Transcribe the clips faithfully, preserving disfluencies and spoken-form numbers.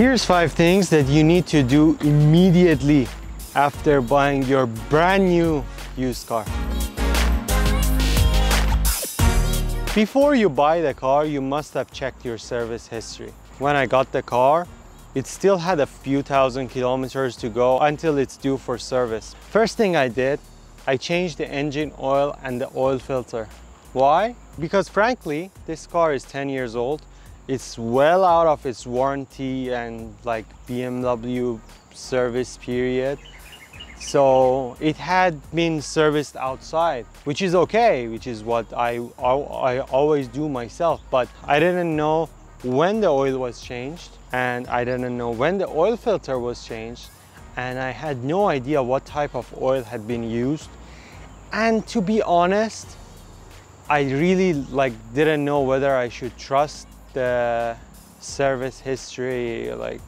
Here's five things that you need to do immediately after buying your brand new used car. Before you buy the car, you must have checked your service history. When I got the car, it still had a few thousand kilometers to go until it's due for service. First thing I did, I changed the engine oil and the oil filter. Why? Because frankly, this car is ten years old. It's well out of its warranty and like B M W service period. So it had been serviced outside, which is okay, which is what I, I always do myself. But I didn't know when the oil was changed, and I didn't know when the oil filter was changed, and I had no idea what type of oil had been used. And to be honest, I really like didn't know whether I should trust the service history. Like,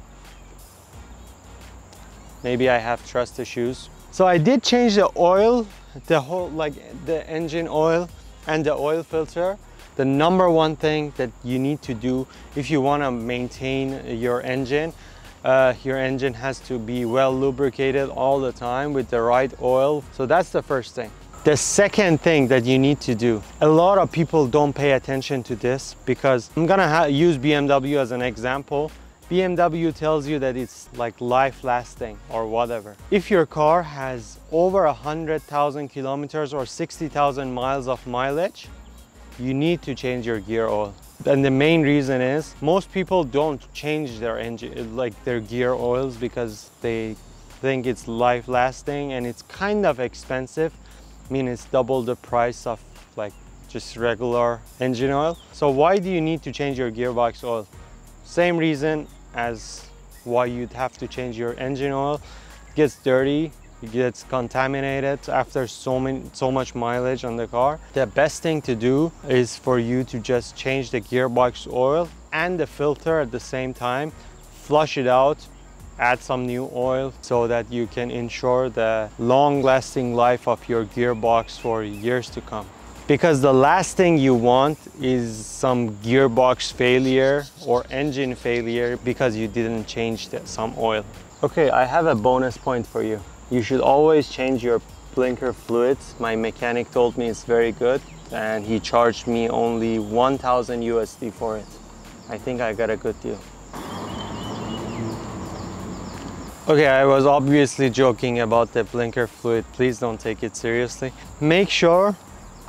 maybe I have trust issues. So I did change the oil, the whole like the engine oil and the oil filter. The number one thing that you need to do if you want to maintain your engine, uh, your engine has to be well lubricated all the time with the right oil. So that's the first thing. The second thing that you need to do, a lot of people don't pay attention to this because I'm gonna ha use B M W as an example. B M W tells you that it's like life lasting or whatever. If your car has over one hundred thousand kilometers or sixty thousand miles of mileage, you need to change your gear oil. And the main reason is most people don't change their engine, like their gear oils, because they think it's life lasting and it's kind of expensive. I mean, it's double the price of like just regular engine oil. So why do you need to change your gearbox oil? Same reason as why you'd have to change your engine oil. It gets dirty. It gets contaminated after so many, so much mileage on the car. The best thing to do is for you to just change the gearbox oil and the filter at the same time, flush it out, add some new oil so that you can ensure the long-lasting life of your gearbox for years to come. Because the last thing you want is some gearbox failure or engine failure because you didn't change the, some oil. Okay, I have a bonus point for you. You should always change your blinker fluids. My mechanic told me it's very good, and he charged me only one thousand U S D for it. I think I got a good deal. Okay, I was obviously joking about the blinker fluid. Please don't take it seriously. Make sure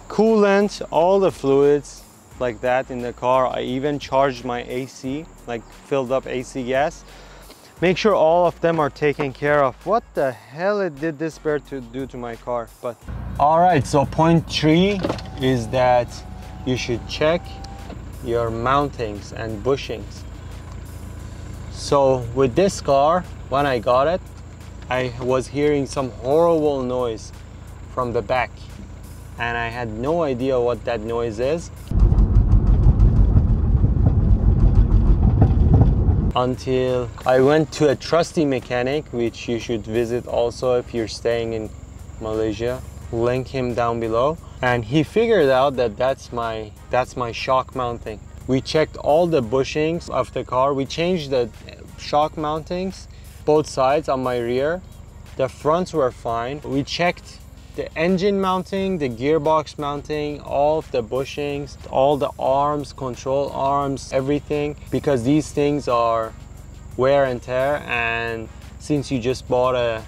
coolant, all the fluids like that in the car. I even charged my A C, like filled up A C gas. Make sure all of them are taken care of. What the hell it did this bird to do to my car? But all right, so point three is that you should check your mountings and bushings. So with this car, when I got it, I was hearing some horrible noise from the back, and I had no idea what that noise is until I went to a trusty mechanic, which you should visit also if you're staying in Malaysia. Link him down below. And he figured out that that's my, that's my shock mounting. We checked all the bushings of the car. We changed the shock mountings, both sides on my rear. The fronts were fine. We checked the engine mounting, the gearbox mounting, all of the bushings, all the arms, control arms, everything, because these things are wear and tear, and since you just bought a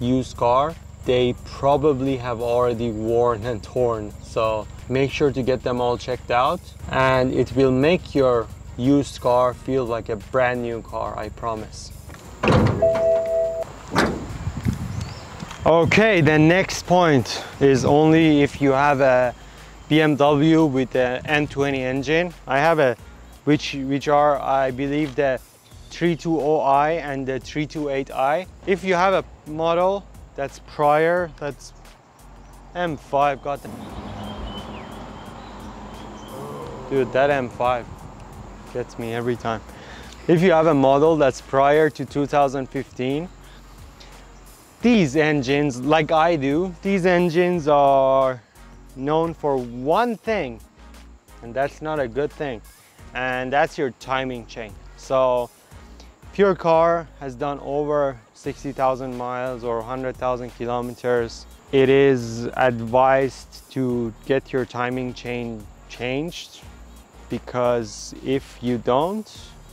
used car, they probably have already worn and torn. So make sure to get them all checked out, and it will make your used car feel like a brand new car, I promise. Okay, the next point is only if you have a B M W with an N twenty engine. I have a, which, which are, I believe, the three twenty i and the three twenty-eight i. If you have a model that's prior, that's M five, got them. Dude, that M five gets me every time. If you have a model that's prior to two thousand fifteen, these engines, like I do, these engines are known for one thing, and that's not a good thing, and that's your timing chain. So if If your car has done over sixty thousand miles or one hundred thousand kilometers, it is advised to get your timing chain changed, because if you don't,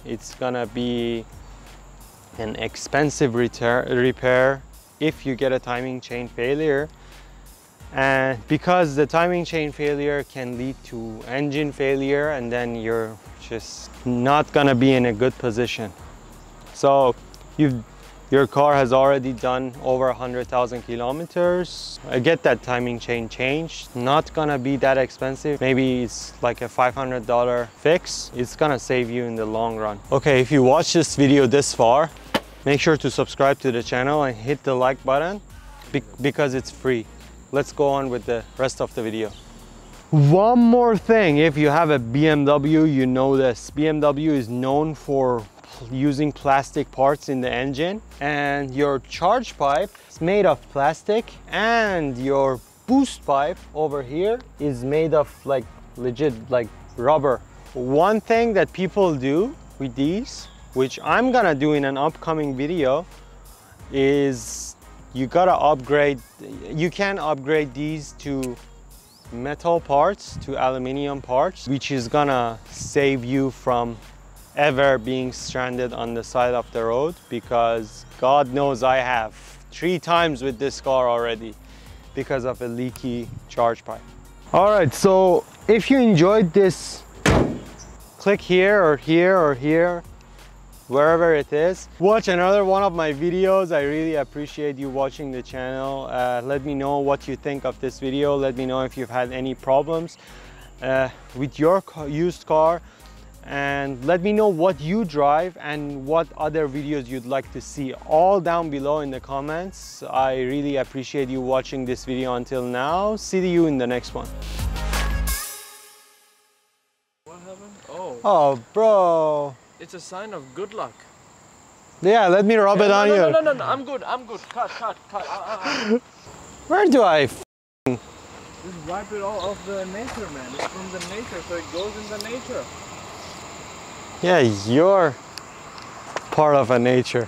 it's gonna be an expensive repair if you get a timing chain failure. And because the timing chain failure can lead to engine failure, and then you're just not gonna be in a good position. So you've, your car has already done over one hundred thousand kilometers. Get that timing chain changed. Not gonna be that expensive. Maybe it's like a five hundred dollar fix. It's gonna save you in the long run. Okay, if you watch this video this far, make sure to subscribe to the channel and hit the like button because it's free. Let's go on with the rest of the video. One more thing, if you have a B M W, you know this. B M W is known for using plastic parts in the engine, and your charge pipe is made of plastic, and your boost pipe over here is made of like legit like rubber. One thing that people do with these, which I'm gonna do in an upcoming video, is you gotta upgrade, you can upgrade these to metal parts, to aluminum parts, which is gonna save you from ever being stranded on the side of the road, because God knows I have three times with this car already because of a leaky charge pipe. All right, so if you enjoyed this, click here or here or here, wherever it is. Watch another one of my videos. I really appreciate you watching the channel. Uh, let me know what you think of this video. Let me know if you've had any problems uh, with your used car. And let me know what you drive and what other videos you'd like to see, all down below in the comments. I really appreciate you watching this video until now. See you in the next one. What happened? Oh. Oh, bro. It's a sign of good luck. Yeah, let me rub yeah, it no, on no, you. No, no, no, no, I'm good, I'm good. Cut, cut, cut. Uh, uh. Where do I f***ing? Just wipe it all off the nature, man. It's from the nature, so it goes in the nature. Yeah, you're part of a nature.